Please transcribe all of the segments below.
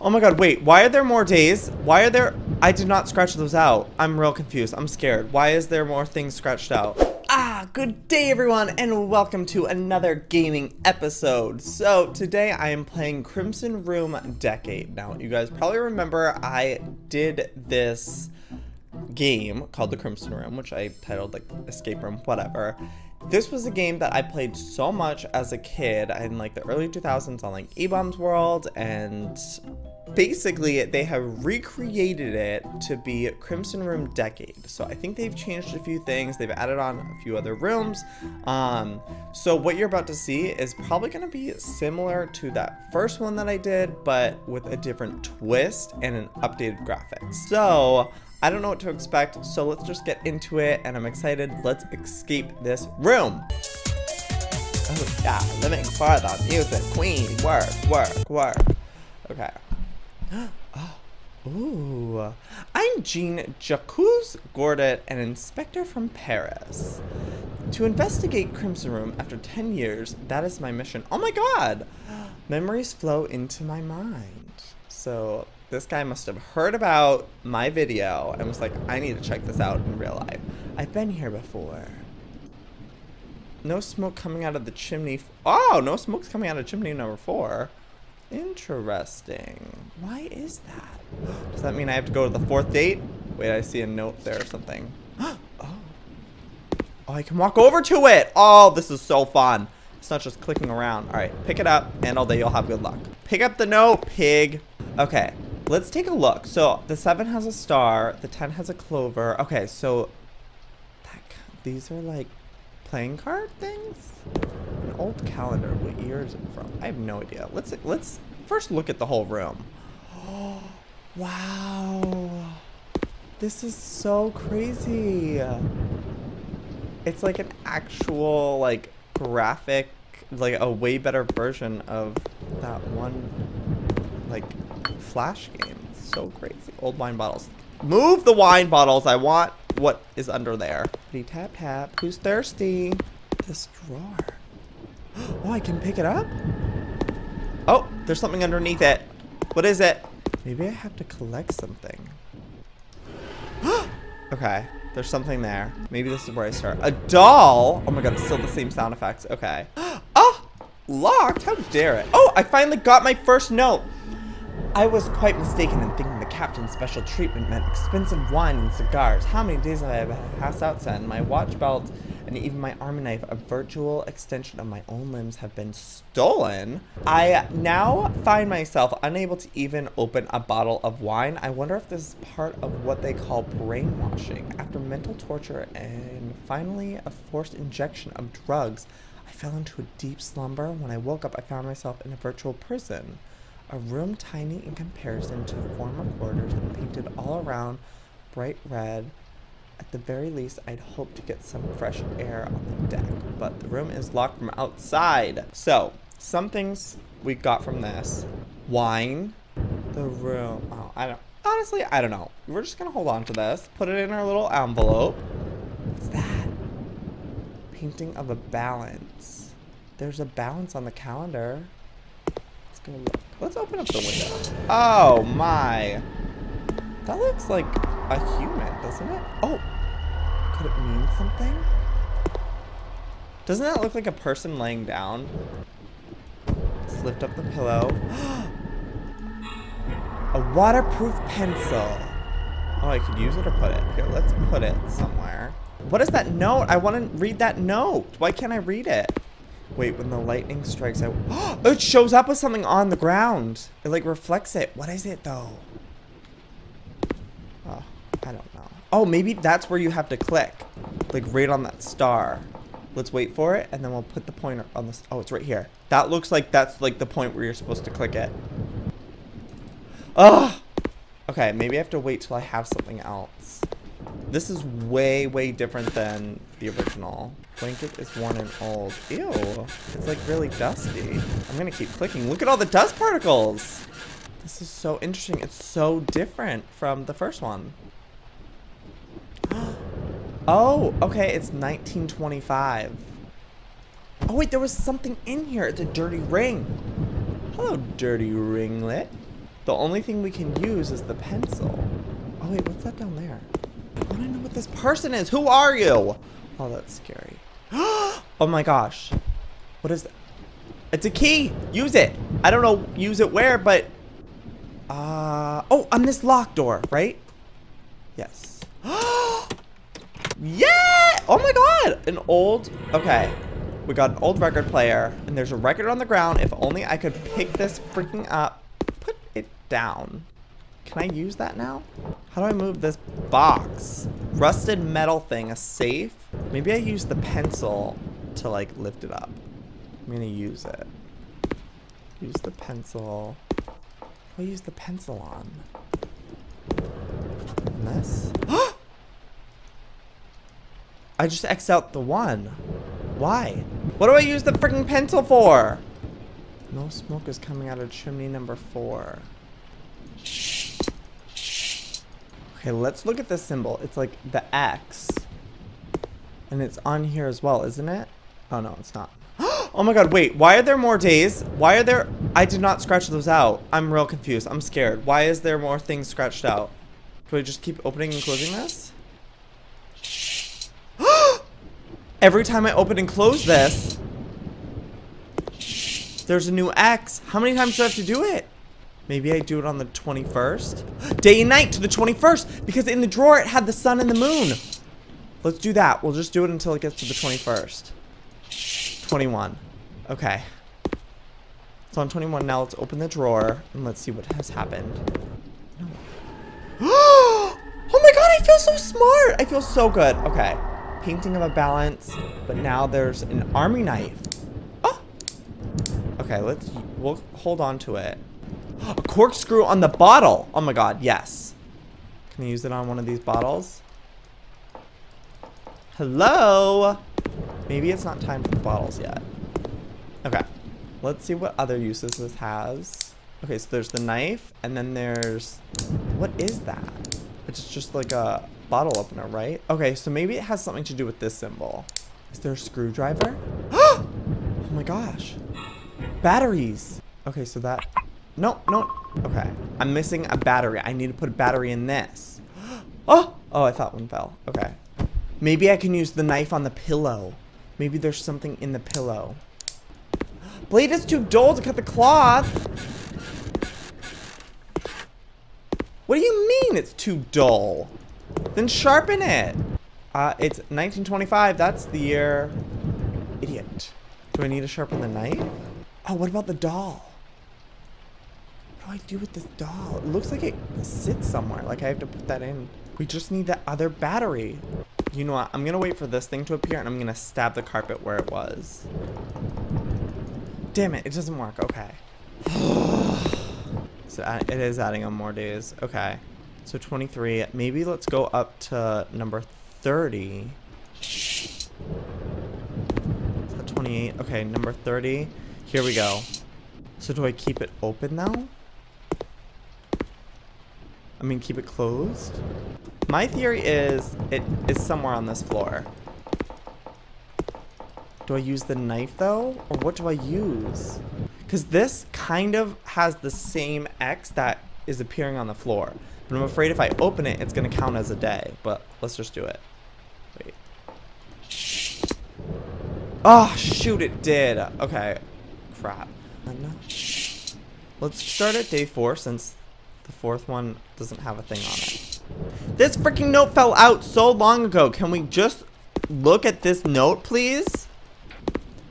Oh my god, wait, why are there more days? Why are there... I did not scratch those out. I'm real confused. I'm scared. Why is there more things scratched out? Ah, good day everyone, and welcome to another gaming episode. So today I am playing Crimson Room Decade. Now, you guys probably remember I did this game called the Crimson Room, which I titled like Escape Room, whatever. This was a game that I played so much as a kid in like the early 2000s on like Ebaum's World, and basically they have recreated it to be Crimson Room Decade. So I think they've changed a few things, they've added on a few other rooms. So what you're about to see is probably going to be similar to that first one that I did, but with a different twist and an updated graphic. So I don't know what to expect, so let's just get into it, and I'm excited. Let's escape this room. Oh yeah, living for the music queen. Work, work, work. Okay. Oh. Ooh. I'm Jean Jacuz Gordet, an inspector from Paris. To investigate Crimson Room after 10 years, that is my mission. Oh my god! Memories flow into my mind. So this guy must have heard about my video and was like, I need to check this out in real life. I've been here before. No smoke coming out of the chimney. Oh, no smoke's coming out of chimney number 4. Interesting. Why is that? Does that mean I have to go to the 4th date? Wait, I see a note there or something. Oh. Oh, I can walk over to it. Oh, this is so fun. It's not just clicking around. All right, pick it up and all day you'll have good luck. Pick up the note, pig. Okay. Let's take a look. So the 7 has a star, the 10 has a clover. Okay, so these are like playing card things? An old calendar, what year is it from? I have no idea. Let's first look at the whole room. Oh, wow. This is so crazy. It's like an actual like graphic, like a way better version of that one like flash game. It's so crazy. Old wine bottles. Move the wine bottles. I want what is under there. Pretty tap tap. Who's thirsty? This drawer. Oh, I can pick it up? Oh, there's something underneath it. What is it? Maybe I have to collect something. Okay, there's something there. Maybe this is where I start. A doll? Oh my god, it's still the same sound effects. Okay. Oh, locked? How dare it? Oh, I finally got my first note. I was quite mistaken in thinking the captain's special treatment meant expensive wine and cigars. How many days have I passed out since? My watch belt and even my arm knife, a virtual extension of my own limbs, have been stolen. I now find myself unable to even open a bottle of wine. I wonder if this is part of what they call brainwashing. After mental torture and finally a forced injection of drugs, I fell into a deep slumber. When I woke up, I found myself in a virtual prison. A room tiny in comparison to former quarters and painted all around bright red. At the very least, I'd hoped to get some fresh air on the deck, but the room is locked from outside. So, some things we got from this. Wine. The room. Oh, I don't. Honestly, I don't know. We're just going to hold on to this. Put it in our little envelope. What's that? Painting of a balance. There's a balance on the calendar. Let's go look. Let's open up the window. Oh my. That looks like a human, doesn't it? Oh, could it mean something? Doesn't that look like a person laying down? Let's lift up the pillow. A waterproof pencil. Oh, I could use it or put it. Here, let's put it somewhere. What is that note? I want to read that note. Why can't I read it? Wait, when the lightning strikes, oh, it shows up with something on the ground. It like reflects it. What is it though? Oh, I don't know. Oh, maybe that's where you have to click. Like right on that star. Let's wait for it and then we'll put the pointer on this. Oh, it's right here. That looks like that's like the point where you're supposed to click it. Oh, okay. Maybe I have to wait till I have something else. This is way, way different than the original. Blanket is worn and old. Ew, it's like really dusty. I'm gonna keep clicking. Look at all the dust particles. This is so interesting. It's so different from the first one. Oh, okay, it's 1925. Oh wait, there was something in here. It's a dirty ring. Hello, dirty ringlet. The only thing we can use is the pencil. Oh wait, what's that down there? I want to know what this person is. Who are you? Oh, that's scary. Oh my gosh. What is that? It's a key. Use it. I don't know. Use it where, but... oh, on this locked door, right? Yes. Yeah! Oh my god! An old... Okay. We got an old record player. And there's a record on the ground. If only I could pick this freaking up. Put it down. Can I use that now? How do I move this box? Rusted metal thing. A safe? Maybe I use the pencil to, like, lift it up. I'm gonna use it. Use the pencil. We'll use the pencil on. And this? I just X'd out the one. Why? What do I use the freaking pencil for? No smoke is coming out of chimney number 4. Okay, let's look at this symbol. It's like the X. And it's on here as well, isn't it? Oh no, it's not. Oh my god, wait, why are there more days? Why are there... I did not scratch those out. I'm real confused. I'm scared. Why is there more things scratched out? Do I just keep opening and closing this? Every time I open and close this, there's a new X. How many times do I have to do it? Maybe I do it on the 21st? Day and night to the 21st! Because in the drawer it had the sun and the moon. Let's do that. We'll just do it until it gets to the 21st. 21. Okay. It's on 21 now. Let's open the drawer and let's see what has happened. No. Oh my god, I feel so smart. I feel so good. Okay. Painting of a balance, but now there's an army knife. Oh. Okay, we'll hold on to it. A corkscrew on the bottle. Oh my god, yes. Can I use it on one of these bottles? Hello? Maybe it's not time for the bottles yet. Okay. Let's see what other uses this has. Okay, so there's the knife, and then there's... What is that? It's just like a bottle opener, right? Okay, so maybe it has something to do with this symbol. Is there a screwdriver? Oh my gosh. Batteries. Okay, so that... No, no. Okay. I'm missing a battery. I need to put a battery in this. Oh! Oh, I thought one fell. Okay. Maybe I can use the knife on the pillow. Maybe there's something in the pillow. Blade is too dull to cut the cloth. What do you mean it's too dull? Then sharpen it. It's 1925. That's the year. Idiot. Do I need to sharpen the knife? Oh, what about the doll? What do I do with this doll? It looks like it sits somewhere. Like I have to put that in. We just need that other battery. You know what? I'm going to wait for this thing to appear, and I'm going to stab the carpet where it was. Damn it. It doesn't work. Okay. So it is adding on more days. Okay. So 23. Maybe let's go up to number 30. Is that 28? Okay, number 30. Here we go. So do I keep it open now? I mean, keep it closed? My theory is it is somewhere on this floor. Do I use the knife though? Or what do I use? Because this kind of has the same X that is appearing on the floor. But I'm afraid if I open it, it's going to count as a day. But let's just do it. Wait. Oh, shoot, it did. Okay. Crap. Let's start at day 4 since the 4th one doesn't have a thing on it. This freaking note fell out so long ago. Can we just look at this note, please?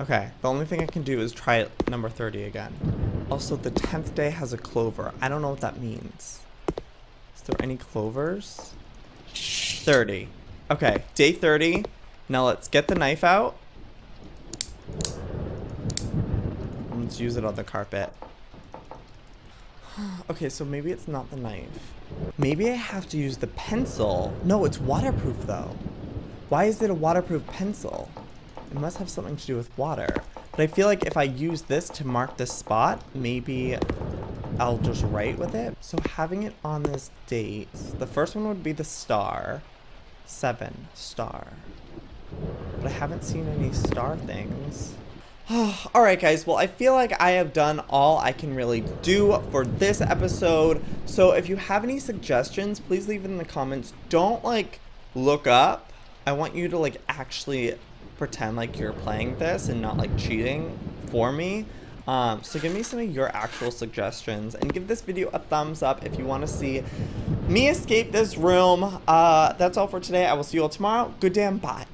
Okay, the only thing I can do is try number 30 again. Also, the 10th day has a clover. I don't know what that means. Is there any clovers? 30. Okay, day 30. Now let's get the knife out. Let's use it on the carpet. Okay, so maybe it's not the knife. Maybe I have to use the pencil. No, it's waterproof though. Why is it a waterproof pencil? It must have something to do with water. But I feel like if I use this to mark this spot, maybe I'll just write with it. So having it on this date, the first one would be the star. 7, star. But I haven't seen any star things. Alright guys, well I feel like I have done all I can really do for this episode, so if you have any suggestions, please leave it in the comments. Don't like look up. I want you to like actually pretend like you're playing this and not like cheating for me. So give me some of your actual suggestions and give this video a thumbs up if you want to see me escape this room. That's all for today. I will see you all tomorrow. Good damn bye.